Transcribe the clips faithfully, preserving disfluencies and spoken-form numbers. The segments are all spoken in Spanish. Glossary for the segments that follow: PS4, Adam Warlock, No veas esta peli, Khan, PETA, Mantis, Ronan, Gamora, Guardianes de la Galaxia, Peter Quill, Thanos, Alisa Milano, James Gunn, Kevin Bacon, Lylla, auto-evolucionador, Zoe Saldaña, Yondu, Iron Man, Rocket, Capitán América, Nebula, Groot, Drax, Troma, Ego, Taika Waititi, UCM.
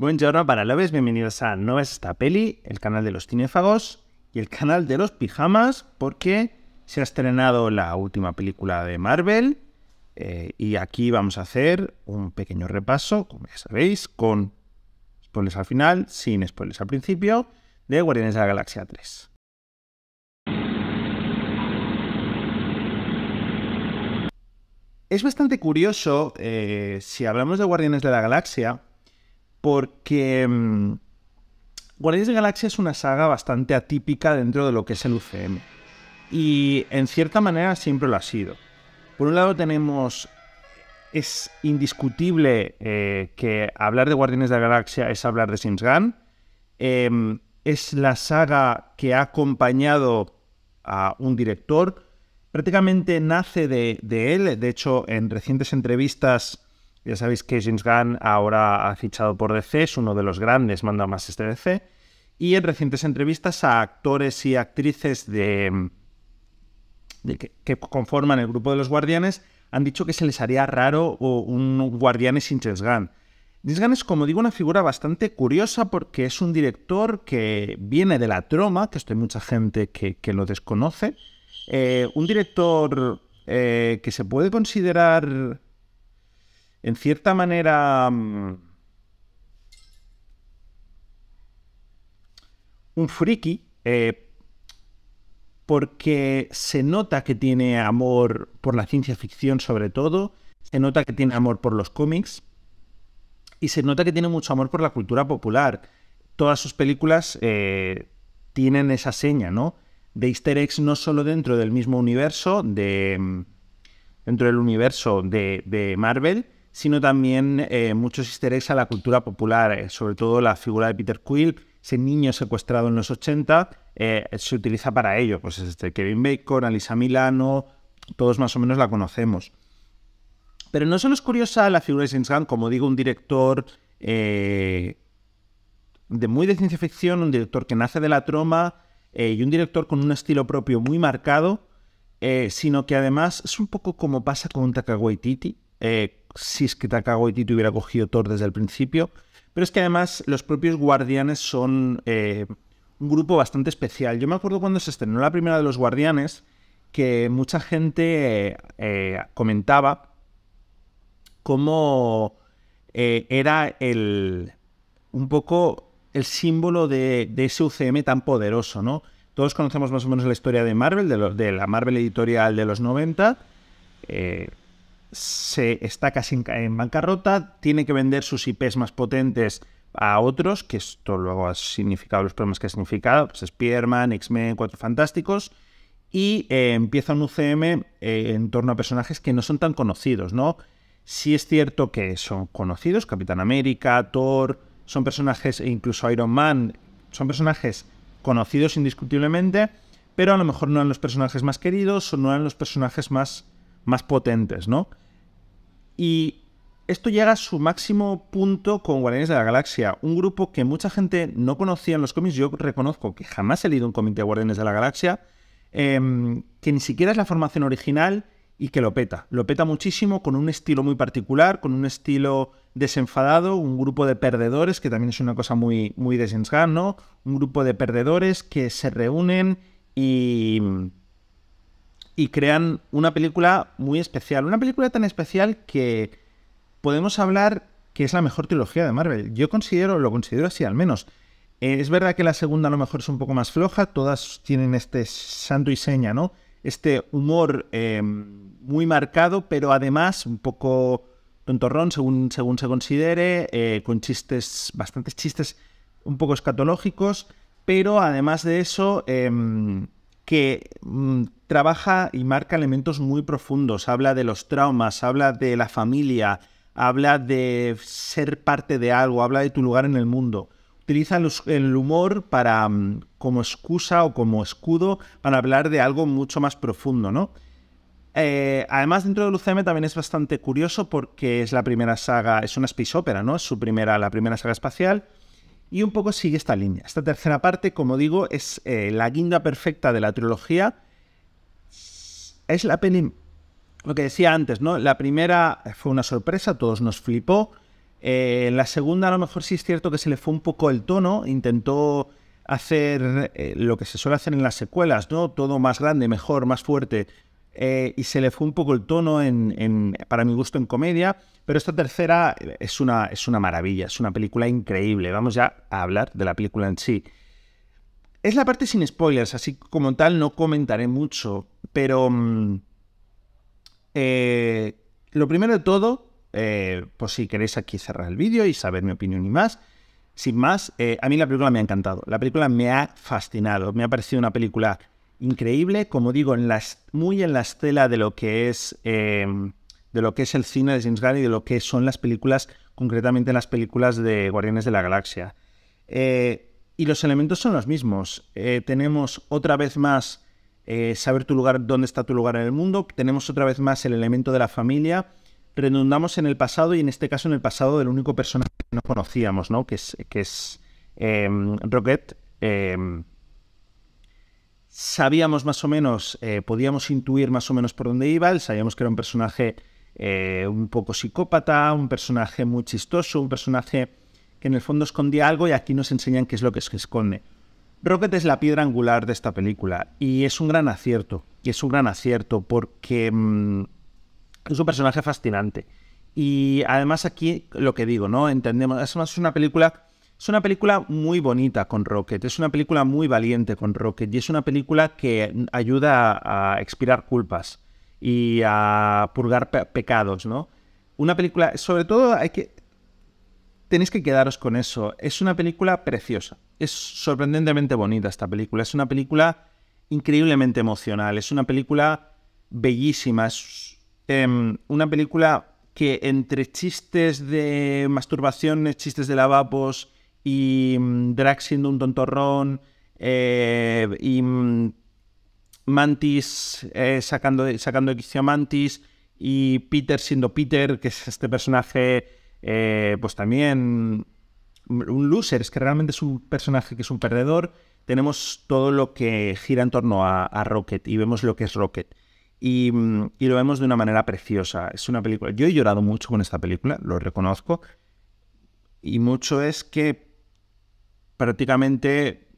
Buongiorno para Loves, bienvenidos a No veas esta peli, el canal de los cinéfagos y el canal de los pijamas, porque se ha estrenado la última película de Marvel eh, y aquí vamos a hacer un pequeño repaso, como ya sabéis, con spoilers al final, sin spoilers al principio, de Guardianes de la Galaxia tres. Es bastante curioso eh, si hablamos de Guardianes de la Galaxia, porque mmm, Guardianes de la Galaxia es una saga bastante atípica dentro de lo que es el U C M. Y en cierta manera siempre lo ha sido. Por un lado tenemos... Es indiscutible eh, que hablar de Guardianes de la Galaxia es hablar de James Gunn. Eh, es la saga que ha acompañado a un director... Prácticamente nace de, de él. De hecho, en recientes entrevistas, ya sabéis que James Gunn ahora ha fichado por D C, es uno de los grandes, manda más este D C, y en recientes entrevistas a actores y actrices de, de que, que conforman el grupo de los Guardianes, han dicho que se les haría raro un Guardianes sin James Gunn. James Gunn es, como digo, una figura bastante curiosa porque es un director que viene de la Troma, que esto hay mucha gente que, que lo desconoce. Eh, un director eh, que se puede considerar en cierta manera um, un friki, eh, porque se nota que tiene amor por la ciencia ficción sobre todo, se nota que tiene amor por los cómics y se nota que tiene mucho amor por la cultura popular. Todas sus películas eh, tienen esa seña, ¿no? De easter eggs no solo dentro del mismo universo, de, dentro del universo de, de Marvel, sino también eh, muchos easter eggs a la cultura popular, eh, sobre todo la figura de Peter Quill, ese niño secuestrado en los ochenta, eh, se utiliza para ello, pues este Kevin Bacon, Alisa Milano, todos más o menos la conocemos. Pero no solo es curiosa la figura de James Gunn, como digo, un director eh, de muy de ciencia ficción, un director que nace de la Troma, Eh, y un director con un estilo propio muy marcado, eh, sino que además es un poco como pasa con Taika Waititi, eh, si es que Taika Waititi hubiera cogido Thor desde el principio, pero es que además los propios Guardianes son eh, un grupo bastante especial. Yo me acuerdo cuando se estrenó la primera de los Guardianes, que mucha gente eh, eh, comentaba cómo eh, era el un poco... el símbolo de, de ese U C M tan poderoso, ¿no? Todos conocemos más o menos la historia de Marvel, de, lo, de la Marvel editorial de los noventa. Eh, se está casi en, en bancarrota, tiene que vender sus I Pes más potentes a otros, que esto luego ha significado los problemas que ha significado, pues Spider-Man, X-Men, Cuatro Fantásticos, y eh, empieza un U C M eh, en torno a personajes que no son tan conocidos, ¿no? Sí es cierto que son conocidos, Capitán América, Thor... Son personajes, e incluso Iron Man, son personajes conocidos indiscutiblemente, pero a lo mejor no eran los personajes más queridos o no eran los personajes más, más potentes, ¿no? Y esto llega a su máximo punto con Guardianes de la Galaxia, un grupo que mucha gente no conocía en los cómics. Yo reconozco que jamás he leído un cómic de Guardianes de la Galaxia, eh, que ni siquiera es la formación original y que lo peta. Lo peta muchísimo con un estilo muy particular, con un estilo... desenfadado, un grupo de perdedores, que también es una cosa muy, muy de James Gunn, ¿no? Un grupo de perdedores que se reúnen y, y crean una película muy especial. Una película tan especial que podemos hablar que es la mejor trilogía de Marvel. Yo considero, lo considero así al menos. Eh, es verdad que la segunda a lo mejor es un poco más floja, todas tienen este santo y seña, ¿no? Este humor eh, muy marcado, pero además un poco... tontorrón, según, según se considere, eh, con chistes, bastantes chistes un poco escatológicos, pero además de eso, eh, que mm, trabaja y marca elementos muy profundos. Habla de los traumas, habla de la familia, habla de ser parte de algo, habla de tu lugar en el mundo. Utiliza el, el humor para, como excusa o como escudo para hablar de algo mucho más profundo, ¿no? Eh, además, dentro del U C M también es bastante curioso porque es la primera saga, es una space opera, ¿no? Es su primera, la primera saga espacial y un poco sigue esta línea. Esta tercera parte, como digo, es eh, la guinda perfecta de la trilogía. Es la peli, lo que decía antes, ¿no? La primera fue una sorpresa, todos nos flipó. Eh, en la segunda a lo mejor sí es cierto que se le fue un poco el tono, intentó hacer eh, lo que se suele hacer en las secuelas, ¿no? Todo más grande, mejor, más fuerte, eh, y se le fue un poco el tono, en, en, para mi gusto, en comedia, pero esta tercera es una, es una maravilla, es una película increíble. Vamos ya a hablar de la película en sí. Es la parte sin spoilers, así como tal no comentaré mucho, pero mmm, eh, lo primero de todo, Eh, pues si queréis aquí cerrar el vídeo y saber mi opinión y más. Sin más, eh, a mí la película me ha encantado. La película me ha fascinado. Me ha parecido una película increíble, como digo, en la, muy en la estela de lo que es eh, de lo que es el cine de James Gunn y de lo que son las películas, concretamente las películas de Guardianes de la Galaxia. Eh, y los elementos son los mismos. Eh, tenemos otra vez más eh, saber tu lugar, dónde está tu lugar en el mundo. Tenemos otra vez más el elemento de la familia. Redundamos en el pasado, y en este caso en el pasado del único personaje que no conocíamos, ¿no? Que es, que es eh, Rocket. Eh, sabíamos más o menos, eh, podíamos intuir más o menos por dónde iba. Sabíamos que era un personaje eh, un poco psicópata, un personaje muy chistoso, un personaje que en el fondo escondía algo, y aquí nos enseñan qué es lo que se esconde. Rocket es la piedra angular de esta película, y es un gran acierto, y es un gran acierto porque... Mmm, es un personaje fascinante. Y además aquí lo que digo, ¿no? Entendemos. Además es una película, es una película muy bonita con Rocket. Es una película muy valiente con Rocket. Y es una película que ayuda a, a expirar culpas y a purgar pe pecados, ¿no? Una película, sobre todo, hay que... tenéis que quedaros con eso. Es una película preciosa. Es sorprendentemente bonita esta película. Es una película increíblemente emocional. Es una película bellísima. Es... una película que entre chistes de masturbaciones, chistes de lavabos y Drax siendo un tontorrón eh, y Mantis eh, sacando, sacando X a Mantis y Peter siendo Peter, que es este personaje eh, pues también un loser, es que realmente es un personaje que es un perdedor. Tenemos todo lo que gira en torno a, a Rocket y vemos lo que es Rocket. Y, y lo vemos de una manera preciosa. Es una película... Yo he llorado mucho con esta película, lo reconozco. Y mucho es que prácticamente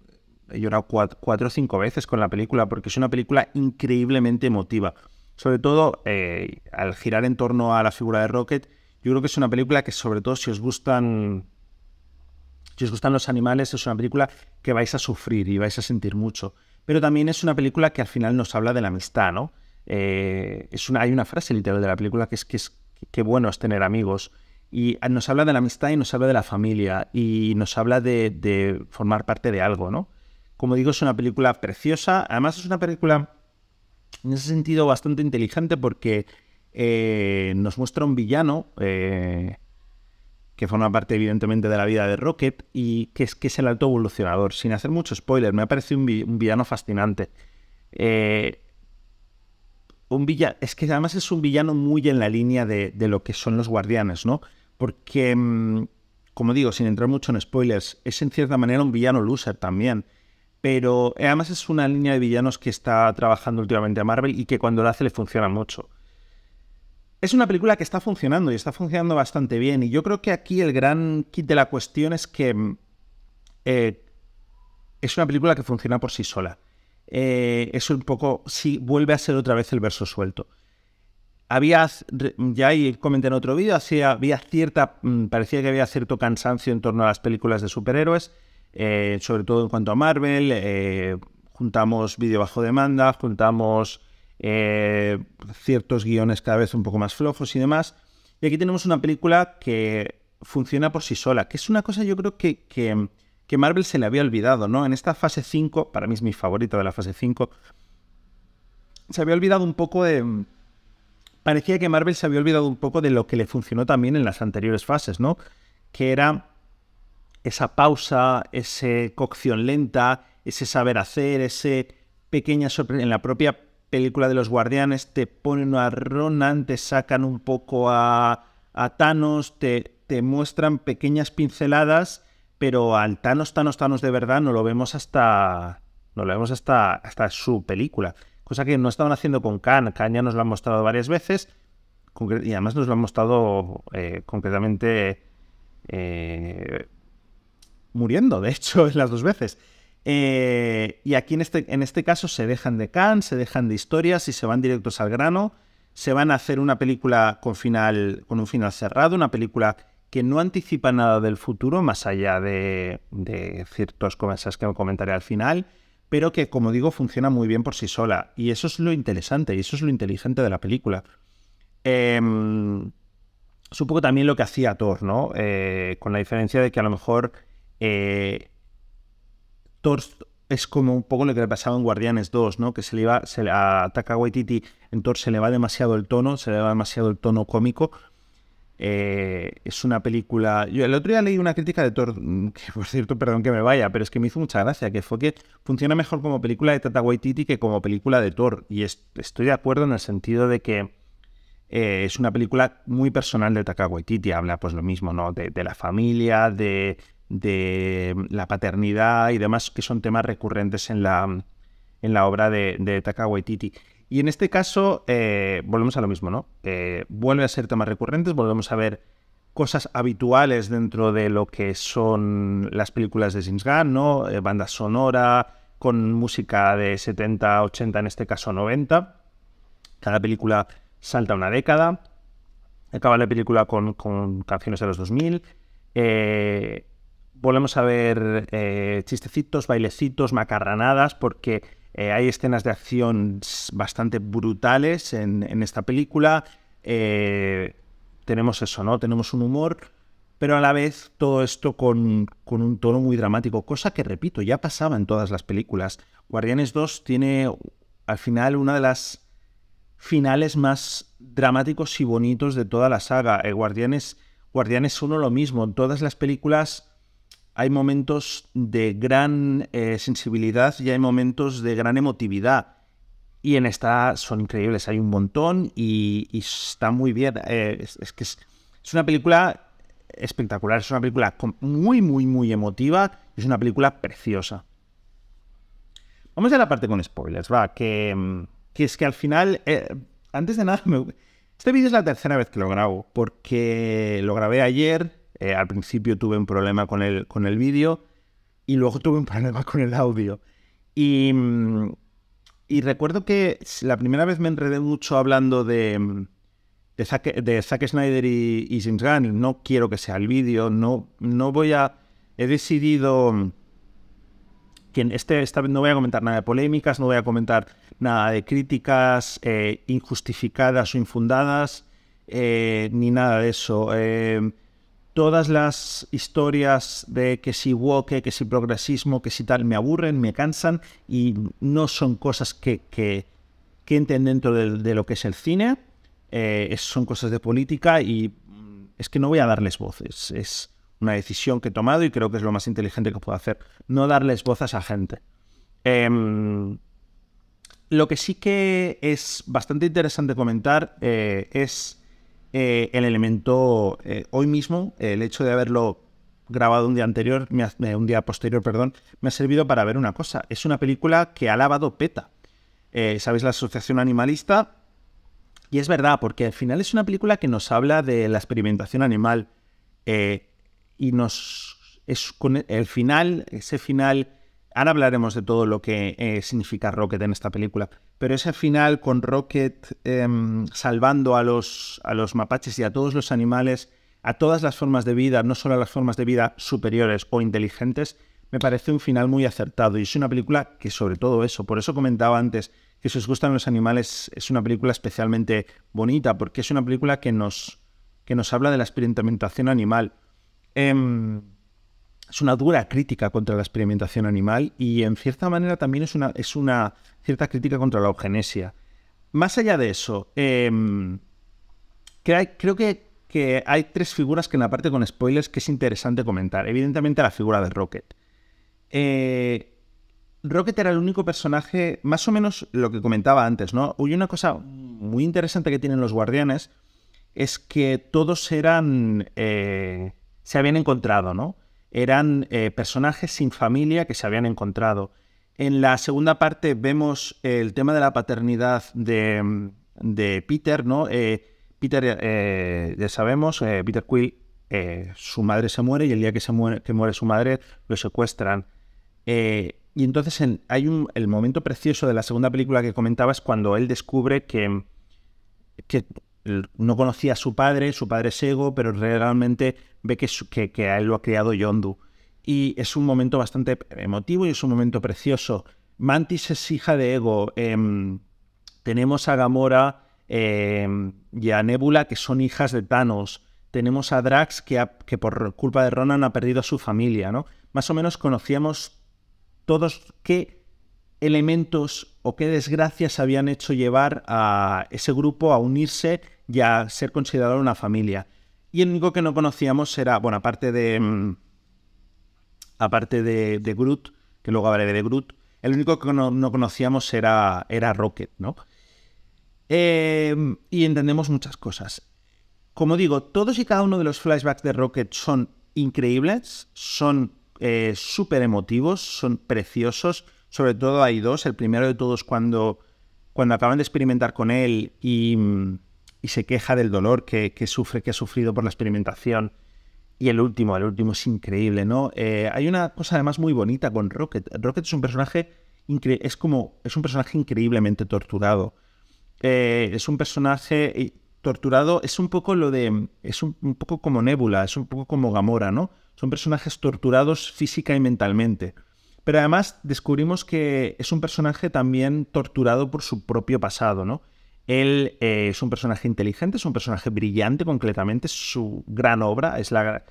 he llorado cuatro, cuatro o cinco veces con la película, porque es una película increíblemente emotiva. Sobre todo, eh, al girar en torno a la figura de Rocket, yo creo que es una película que, sobre todo, si os gustan... si os gustan los animales, es una película que vais a sufrir y vais a sentir mucho. Pero también es una película que al final nos habla de la amistad, ¿no? Eh, es una, hay una frase literal de la película que es que es que bueno es tener amigos, y nos habla de la amistad y nos habla de la familia y nos habla de, de formar parte de algo, ¿no? Como digo, es una película preciosa. Además es una película en ese sentido bastante inteligente, porque eh, nos muestra un villano eh, que forma parte evidentemente de la vida de Rocket, y que es, que es el auto-evolucionador. Sin hacer mucho spoiler, me ha parecido un, vi un villano fascinante. eh Un villano, es que además es un villano muy en la línea de, de lo que son los guardianes, ¿no? Porque, como digo, sin entrar mucho en spoilers, es en cierta manera un villano loser también. Pero además es una línea de villanos que está trabajando últimamente a Marvel y que cuando lo hace le funciona mucho. Es una película que está funcionando y está funcionando bastante bien. Y yo creo que aquí el gran kit de la cuestión es que eh, es una película que funciona por sí sola. Eh, es un poco, sí, vuelve a ser otra vez el verso suelto. Había, ya ahí comenté en otro vídeo, había cierta, parecía que había cierto cansancio en torno a las películas de superhéroes, eh, sobre todo en cuanto a Marvel. Eh, juntamos vídeo bajo demanda, juntamos eh, ciertos guiones cada vez un poco más flojos y demás. Y aquí tenemos una película que funciona por sí sola, que es una cosa, yo creo que... que que Marvel se le había olvidado, ¿no? En esta fase cinco, para mí es mi favorita de la fase cinco, se había olvidado un poco de... Parecía que Marvel se había olvidado un poco de lo que le funcionó también en las anteriores fases, ¿no? Que era esa pausa, ese cocción lenta, ese saber hacer, ese pequeña sorpresa. En la propia película de los Guardianes te ponen a Ronan, te sacan un poco a, a Thanos, te, te muestran pequeñas pinceladas... Pero al Thanos, Thanos, Thanos de verdad no lo vemos hasta no lo vemos hasta, hasta su película. Cosa que no estaban haciendo con Khan. Khan ya nos lo han mostrado varias veces. Y además nos lo han mostrado eh, concretamente eh, muriendo, de hecho, las dos veces. Eh, y aquí en este, en este caso se dejan de Khan, se dejan de historias y se van directos al grano. Se van a hacer una película con, final, con un final cerrado, una película que no anticipa nada del futuro, más allá de, de ciertas cosas que comentaré al final, pero que, como digo, funciona muy bien por sí sola. Y eso es lo interesante, y eso es lo inteligente de la película. Eh, es un poco también lo que hacía Thor, ¿no? Eh, con la diferencia de que a lo mejor eh, Thor es como un poco lo que le pasaba en Guardianes dos, ¿no? Que se le iba, se le, a Taika Waititi en Thor se le va demasiado el tono, se le va demasiado el tono cómico. Eh, es una película... Yo el otro día leí una crítica de Thor, que por cierto, perdón que me vaya, pero es que me hizo mucha gracia, que fue que funciona mejor como película de Taika Waititi que como película de Thor. Y es, estoy de acuerdo en el sentido de que eh, es una película muy personal de Taika Waititi. Habla pues lo mismo, ¿no? De, de la familia, de... de la paternidad y demás, que son temas recurrentes en la, en la obra de, de Taika Waititi. Y en este caso, eh, volvemos a lo mismo, ¿no? Eh, vuelve a ser temas recurrentes, volvemos a ver cosas habituales dentro de lo que son las películas de James Gunn, ¿no? Eh, banda sonora, con música de setenta, ochenta, en este caso noventa. Cada película salta una década. Acaba la película con, con canciones de los dos mil. Eh... Volvemos a ver eh, chistecitos, bailecitos, macarranadas, porque eh, hay escenas de acción bastante brutales en, en esta película. Eh, tenemos eso, ¿no? Tenemos un humor, pero a la vez todo esto con, con un tono muy dramático, cosa que, repito, ya pasaba en todas las películas. Guardianes dos tiene, al final, una de las finales más dramáticos y bonitos de toda la saga. Eh, Guardianes uno lo mismo, en todas las películas... Hay momentos de gran eh, sensibilidad y hay momentos de gran emotividad. Y en esta son increíbles, hay un montón y, y está muy bien. Eh, es, es que es, es una película espectacular, es una película muy, muy, muy emotiva. Es una película preciosa. Vamos a la parte con spoilers, va. Que, que es que al final, eh, antes de nada, me... este vídeo es la tercera vez que lo grabo, porque lo grabé ayer. Eh, al principio tuve un problema con el, con el vídeo y luego tuve un problema con el audio. Y, y recuerdo que la primera vez me enredé mucho hablando de, de, Zack, de Zack Snyder y, y James Gunn. No quiero que sea el vídeo, no, no voy a... He decidido que en este, esta vez no voy a comentar nada de polémicas, no voy a comentar nada de críticas eh, injustificadas o infundadas, eh, ni nada de eso. Eh, Todas las historias de que si woke, que si progresismo, que si tal, me aburren, me cansan y no son cosas que, que, que entren dentro de, de lo que es el cine. Eh, son cosas de política y es que no voy a darles voces. Es una decisión que he tomado y creo que es lo más inteligente que puedo hacer. No darles voces a gente. Eh, lo que sí que es bastante interesante comentar eh, es... Eh, el elemento, eh, hoy mismo, eh, el hecho de haberlo grabado un día anterior, me ha, eh, un día posterior, perdón, me ha servido para ver una cosa. Es una película que ha lavado PETA. Eh, ¿Sabéis? La Asociación Animalista. Y es verdad, porque al final es una película que nos habla de la experimentación animal. Eh, y nos... Es con el final, ese final... Ahora hablaremos de todo lo que eh, significa Rocket en esta película, pero ese final con Rocket eh, salvando a los, a los mapaches y a todos los animales, a todas las formas de vida, no solo a las formas de vida superiores o inteligentes, me parece un final muy acertado y es una película que sobre todo eso, por eso comentaba antes que si os gustan los animales es una película especialmente bonita, porque es una película que nos, que nos habla de la experimentación animal. Eh, Es una dura crítica contra la experimentación animal y, en cierta manera, también es una, es una cierta crítica contra la eugenesia. Más allá de eso, eh, que hay, creo que, que hay tres figuras que en la parte con spoilers que es interesante comentar. Evidentemente, la figura de Rocket. Eh, Rocket era el único personaje, más o menos lo que comentaba antes, ¿no? Y una cosa muy interesante que tienen los guardianes es que todos eran... Eh, se habían encontrado, ¿no? Eran eh, personajes sin familia que se habían encontrado. En la segunda parte vemos el tema de la paternidad de, de Peter, ¿no? Eh, Peter, eh, ya sabemos, eh, Peter Quill eh, su madre se muere y el día que, se muere, que muere su madre lo secuestran. Eh, y entonces en, hay un, el momento precioso de la segunda película que comentabas, cuando él descubre que, que no conocía a su padre, su padre es Ego, pero realmente ve que, que, que a él lo ha criado Yondu. Y es un momento bastante emotivo y es un momento precioso. Mantis es hija de Ego. Eh, tenemos a Gamora eh, y a Nebula, que son hijas de Thanos. Tenemos a Drax, que, ha, que por culpa de Ronan ha perdido a su familia, ¿no? Más o menos conocíamos todos qué elementos o qué desgracias habían hecho llevar a ese grupo a unirse y a ser considerado una familia. Y el único que no conocíamos era, bueno, aparte de... aparte de, de Groot, que luego hablaré de Groot, el único que no, no conocíamos era, era Rocket, ¿no? Eh, y entendemos muchas cosas. Como digo, todos y cada uno de los flashbacks de Rocket son increíbles, son eh, súper emotivos, son preciosos. Sobre todo hay dos. El primero de todos cuando, cuando acaban de experimentar con él y, y se queja del dolor que, que sufre, que ha sufrido por la experimentación. Y el último, el último es increíble, ¿no? Eh, hay una cosa además muy bonita con Rocket. Rocket es un personaje increíble, es como es un personaje increíblemente torturado. Eh, es un personaje torturado, es un poco lo de, es un, un poco como Nebula, es un poco como Gamora, ¿no? Son personajes torturados física y mentalmente. Pero además descubrimos que es un personaje también torturado por su propio pasado, ¿no? Él eh, es un personaje inteligente, es un personaje brillante completamente, es su gran obra, es la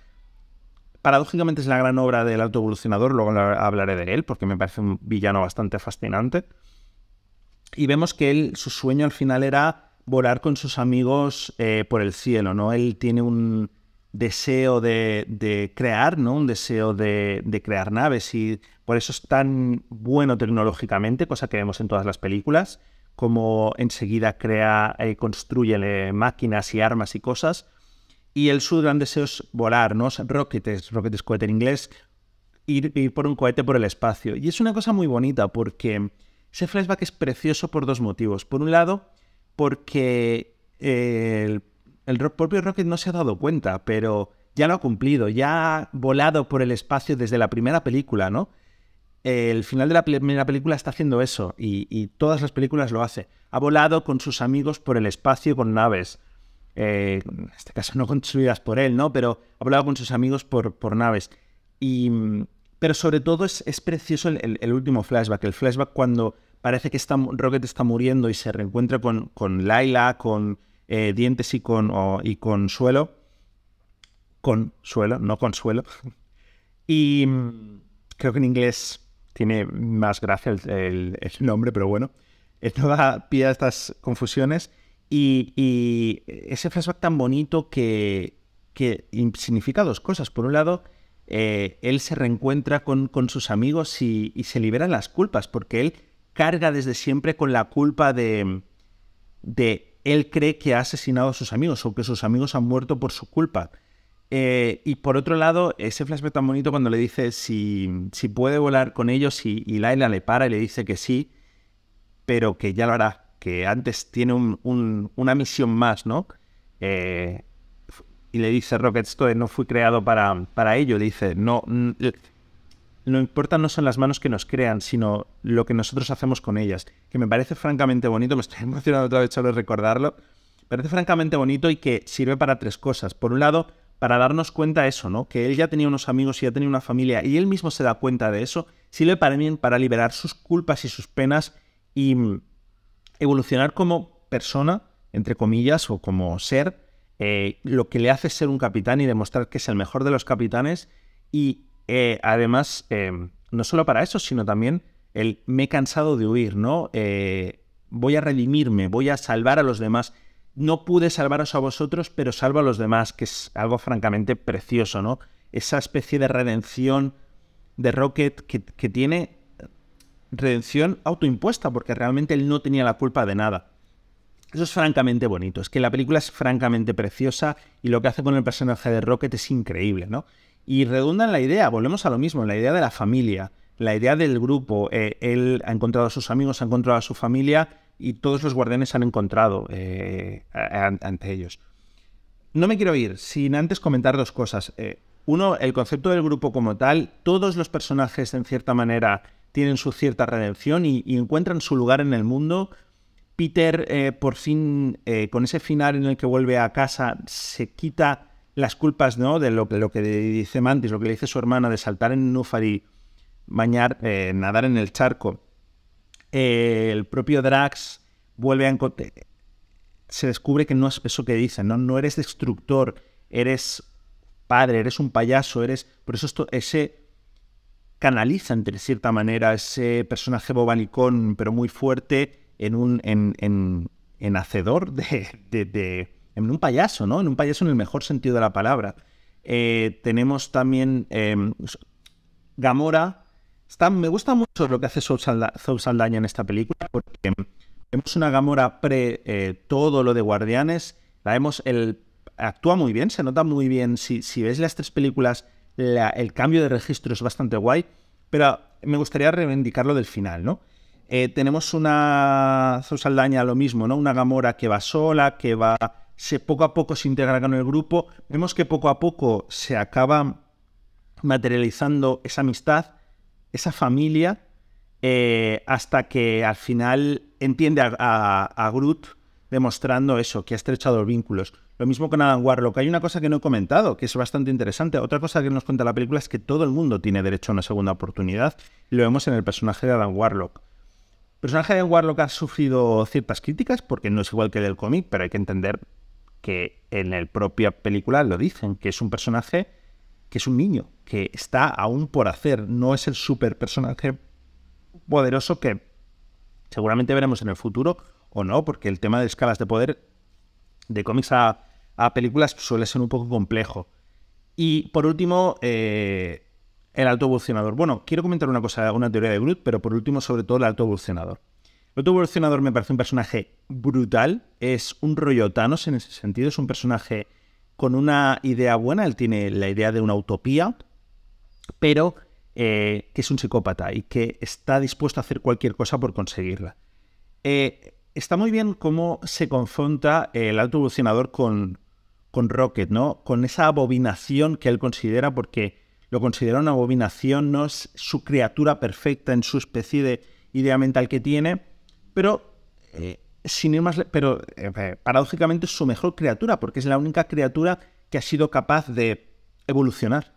paradójicamente es la gran obra del auto-evolucionador, luego hablaré de él porque me parece un villano bastante fascinante. Y vemos que él, su sueño al final era volar con sus amigos eh, por el cielo, ¿no? Él tiene un deseo de, de crear, ¿no? Un deseo de, de crear naves y por eso es tan bueno tecnológicamente, cosa que vemos en todas las películas, como enseguida crea y eh, construye eh, máquinas y armas y cosas. Y el su gran deseo es volar, ¿no? Rocket es, rocket es cohete en inglés, ir, ir por un cohete por el espacio. Y es una cosa muy bonita porque ese flashback es precioso por dos motivos. Por un lado, porque eh, el, el propio Rocket no se ha dado cuenta, pero ya lo ha cumplido, ya ha volado por el espacio desde la primera película, ¿no? El final de la primera película está haciendo eso y, y todas las películas lo hace. Ha volado con sus amigos por el espacio con naves. Eh, en este caso no construidas por él, ¿no? Pero ha volado con sus amigos por, por naves. Y, pero sobre todo es, es precioso el, el, el último flashback. El flashback cuando parece que está, Rocket está muriendo y se reencuentra con, con Lylla, con eh, dientes y con, oh, y con suelo. Con suelo, no con suelo. Y creo que en inglés tiene más gracia el, el, el nombre, pero bueno, esto da pie a estas confusiones. Y, y ese flashback tan bonito que, que significa dos cosas. Por un lado, eh, él se reencuentra con, con sus amigos y, y se liberan las culpas, porque él carga desde siempre con la culpa de, de él cree que ha asesinado a sus amigos o que sus amigos han muerto por su culpa. Eh, y por otro lado, ese flashback tan bonito cuando le dice si, si puede volar con ellos y, y Lylla le para y le dice que sí, pero que ya lo hará, que antes tiene un, un, una misión más, ¿no? Eh, y le dice Rocket, esto no fui creado para, para ello, le dice, no, lo importante no son las manos que nos crean, sino lo que nosotros hacemos con ellas, que me parece francamente bonito, me estoy emocionando otra vez solo de recordarlo, me parece francamente bonito y que sirve para tres cosas. Por un lado, para darnos cuenta de eso, ¿no? Que él ya tenía unos amigos y ya tenía una familia y él mismo se da cuenta de eso, sirve para, para liberar sus culpas y sus penas y evolucionar como persona, entre comillas, o como ser, eh, lo que le hace ser un capitán y demostrar que es el mejor de los capitanes. Y eh, además, eh, no solo para eso, sino también el me he cansado de huir, ¿no? Eh, voy a redimirme, voy a salvar a los demás. No pude salvaros a vosotros, pero salvo a los demás, que es algo francamente precioso, ¿no? Esa especie de redención de Rocket que, que tiene redención autoimpuesta, porque realmente él no tenía la culpa de nada. Eso es francamente bonito. Es que la película es francamente preciosa y lo que hace con el personaje de Rocket es increíble, ¿no? Y redunda en la idea, volvemos a lo mismo, en la idea de la familia, la idea del grupo. Eh, él ha encontrado a sus amigos, ha encontrado a su familia y todos los guardianes han encontrado eh, ante ellos. No me quiero ir sin antes comentar dos cosas. Eh, uno, el concepto del grupo como tal. Todos los personajes, en cierta manera, tienen su cierta redención y, y encuentran su lugar en el mundo. Peter, eh, por fin, eh, con ese final en el que vuelve a casa, se quita las culpas, ¿no?, de lo, lo que dice Mantis, lo que le dice su hermana, de saltar en Núfar y bañar, eh, nadar en el charco. Eh, el propio Drax vuelve a encontrar... se descubre que no es eso que dicen, ¿no? No eres destructor, eres padre, eres un payaso, eres... Por eso esto, ese canaliza, entre cierta manera, ese personaje bobalicón, pero muy fuerte, en un en, en, en hacedor de, de, de... en un payaso, ¿no? En un payaso en el mejor sentido de la palabra. Eh, tenemos también eh, Gamora. Está, me gusta mucho lo que hace Zoe Salda, Zoe Saldaña en esta película, porque... vemos una Gamora pre eh, todo lo de Guardianes, la vemos, el, actúa muy bien, se nota muy bien. Si, si ves las tres películas, la, el cambio de registro es bastante guay, pero me gustaría reivindicarlo del final, ¿no? Eh, tenemos una Zoe Saldaña, lo mismo, ¿no? Una Gamora que va sola, que va, se poco a poco se integra con el grupo. Vemos que poco a poco se acaba materializando esa amistad, esa familia, eh, hasta que al final... entiende a, a, a Groot, demostrando eso, que ha estrechado los vínculos. Lo mismo con Adam Warlock. Hay una cosa que no he comentado, que es bastante interesante. Otra cosa que nos cuenta la película es que todo el mundo tiene derecho a una segunda oportunidad. Y lo vemos en el personaje de Adam Warlock. El personaje de Adam Warlock ha sufrido ciertas críticas, porque no es igual que del cómic, pero hay que entender que en la propia película lo dicen, que es un personaje que es un niño, que está aún por hacer. No es el super personaje poderoso que... seguramente veremos en el futuro, o no, porque el tema de escalas de poder de cómics a, a películas suele ser un poco complejo. Y, por último, eh, el auto-evolucionador. Bueno, quiero comentar una cosa, una teoría de Groot, pero por último, sobre todo, el auto-evolucionador. El auto-evolucionador me parece un personaje brutal, es un rollo Thanos en ese sentido, es un personaje con una idea buena, él tiene la idea de una utopía, pero... Eh, que es un psicópata y que está dispuesto a hacer cualquier cosa por conseguirla. Eh, está muy bien cómo se confronta el auto-evolucionador con, con Rocket, ¿no? Con esa abominación que él considera, porque lo considera una abominación, no es su criatura perfecta en su especie de idea mental que tiene, pero, eh, sin ir más pero eh, paradójicamente es su mejor criatura, porque es la única criatura que ha sido capaz de evolucionar,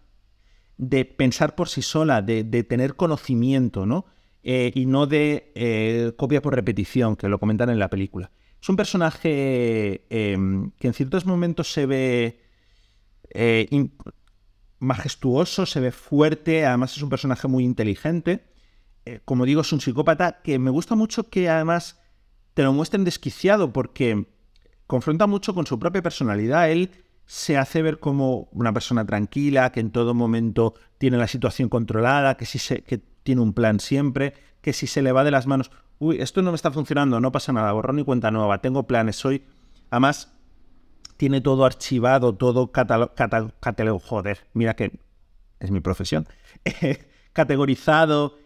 de pensar por sí sola, de, de tener conocimiento, ¿no? Eh, y no de eh, copia por repetición, que lo comentan en la película. Es un personaje eh, que en ciertos momentos se ve eh, majestuoso, se ve fuerte, además es un personaje muy inteligente. Eh, como digo, es un psicópata que me gusta mucho que además te lo muestren desquiciado, porque confronta mucho con su propia personalidad. Él se hace ver como una persona tranquila, que en todo momento tiene la situación controlada, que, si se, que tiene un plan siempre, que si se le va de las manos, uy, esto no me está funcionando, no pasa nada, borrón y cuenta nueva, tengo planes, soy... Además, tiene todo archivado, todo catalogado, catalog, catalog, joder, mira que es mi profesión, categorizado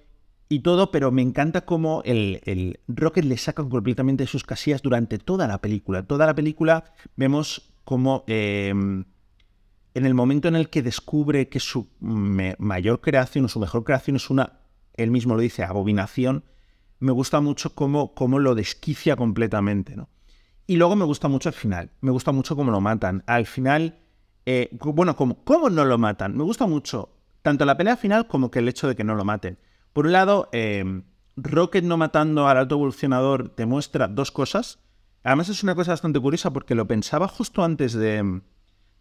y todo, pero me encanta cómo el, el Rocket le saca completamente de sus casillas durante toda la película. Toda la película vemos... como eh, en el momento en el que descubre que su me, mayor creación o su mejor creación es una, él mismo lo dice, abominación, me gusta mucho cómo, cómo lo desquicia completamente, ¿no? Y luego me gusta mucho el final, me gusta mucho cómo lo matan. Al final, eh, bueno, cómo, cómo no lo matan, me gusta mucho tanto la pelea final como que el hecho de que no lo maten. Por un lado, eh, Rocket no matando al auto-evolucionador te muestra dos cosas. Además es una cosa bastante curiosa porque lo pensaba justo antes de,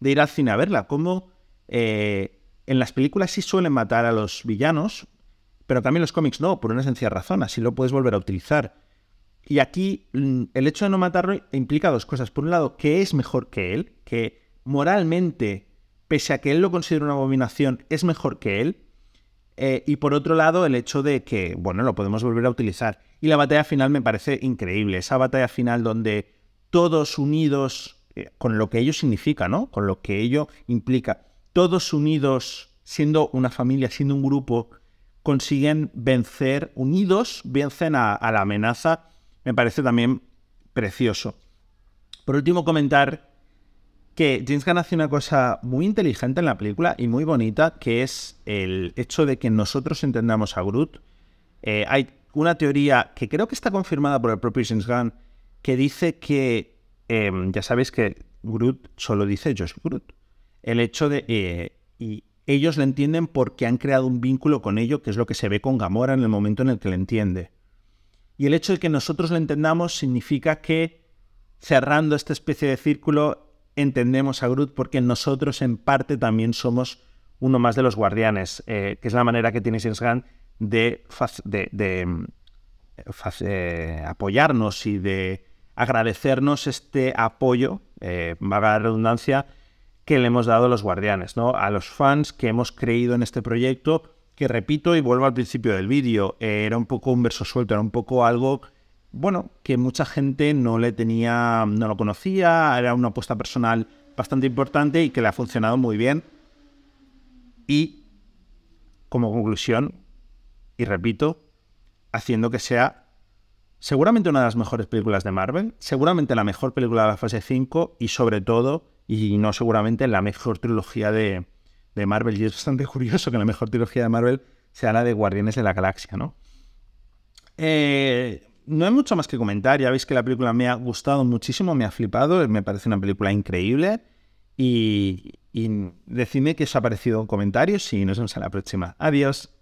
de ir al cine a verla, como eh, en las películas sí suelen matar a los villanos, pero también los cómics no, por una sencilla razón, así lo puedes volver a utilizar. Y aquí el hecho de no matarlo implica dos cosas. Por un lado, que es mejor que él, que moralmente, pese a que él lo considera una abominación, es mejor que él. Eh, y por otro lado, el hecho de que, bueno, lo podemos volver a utilizar. Y la batalla final me parece increíble. Esa batalla final donde todos unidos, eh, con lo que ello significa, ¿no? Con lo que ello implica. Todos unidos, siendo una familia, siendo un grupo, consiguen vencer, unidos, vencen a, a la amenaza. Me parece también precioso. Por último, comentar que James Gunn hace una cosa muy inteligente en la película y muy bonita, que es el hecho de que nosotros entendamos a Groot. Eh, hay una teoría que creo que está confirmada por el propio James Gunn, que dice que, eh, ya sabéis que Groot solo dice yo soy Groot. El hecho de... Eh, y ellos le entienden porque han creado un vínculo con ello, que es lo que se ve con Gamora en el momento en el que le entiende. Y el hecho de que nosotros lo entendamos significa que, cerrando esta especie de círculo, entendemos a Groot porque nosotros en parte también somos uno más de los guardianes, eh, que es la manera que tiene James Gunn de, de, de eh, apoyarnos y de agradecernos este apoyo, eh, valga la redundancia, que le hemos dado a los guardianes, ¿no? A los fans que hemos creído en este proyecto, que repito y vuelvo al principio del vídeo, eh, era un poco un verso suelto, era un poco algo, bueno, que mucha gente no le tenía, no lo conocía, era una apuesta personal bastante importante y que le ha funcionado muy bien. Y como conclusión, y repito, haciendo que sea seguramente una de las mejores películas de Marvel, seguramente la mejor película de la fase cinco y sobre todo, y no seguramente, la mejor trilogía de, de Marvel. Y es bastante curioso que la mejor trilogía de Marvel sea la de Guardianes de la Galaxia, ¿no? Eh, no hay mucho más que comentar. Ya veis que la película me ha gustado muchísimo, me ha flipado, me parece una película increíble. Y, y decidme qué os ha parecido en comentarios y nos vemos en la próxima. Adiós.